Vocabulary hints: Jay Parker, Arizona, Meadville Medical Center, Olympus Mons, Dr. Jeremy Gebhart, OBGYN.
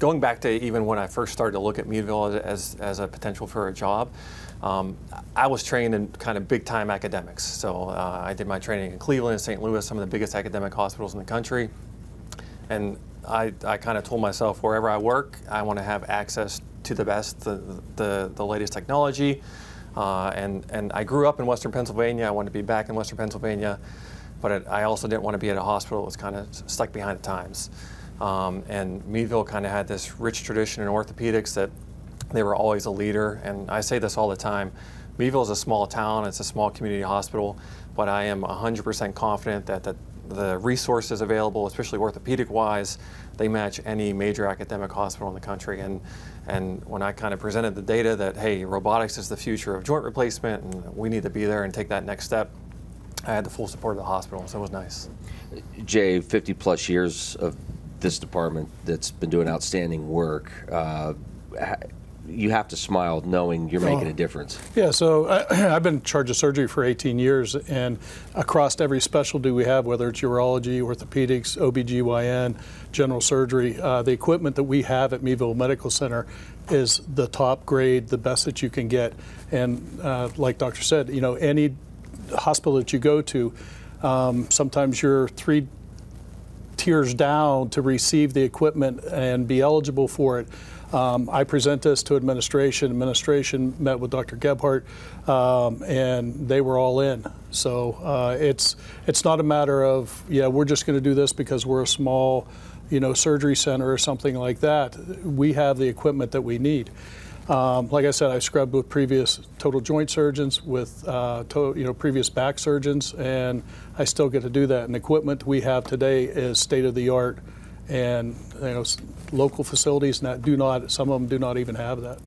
going back to even when I first started to look at Meadville as a potential for a job, I was trained in kind of big time academics. So I did my training in Cleveland, St. Louis, some of the biggest academic hospitals in the country. And I kind of told myself, wherever I work, I want to have access to the best, the latest technology. And I grew up in Western Pennsylvania. I wanted to be back in Western Pennsylvania, but I also didn't want to be at a hospital that was kind of stuck behind the times. And Meadville kind of had this rich tradition in orthopedics that they were always a leader. And I say this all the time, Meadville is a small town, it's a small community hospital, but I am 100% confident that the resources available, especially orthopedic-wise, they match any major academic hospital in the country. And when I kind of presented the data that, hey, robotics is the future of joint replacement and we need to be there and take that next step, I had the full support of the hospital, so it was nice. Jay, 50 plus years of this department that's been doing outstanding work, you have to smile knowing you're making a difference. Yeah, so I've been in charge of surgery for 18 years, and across every specialty we have, whether it's urology, orthopedics, OBGYN, general surgery, the equipment that we have at Meadville Medical Center is the top grade, the best that you can get. And like Doctor said, you know, any hospital that you go to, sometimes you're three tiers down to receive the equipment and be eligible for it. I present this to administration. Administration met with Dr. Gebhart, and they were all in. So it's not a matter of, yeah, we're just going to do this because we're a small, you know, surgery center or something like that. We have the equipment that we need. Like I said, I've scrubbed with previous total joint surgeons, with previous back surgeons, and I still get to do that. And the equipment we have today is state of the art, and you know, local facilities do not, some of them do not even have that.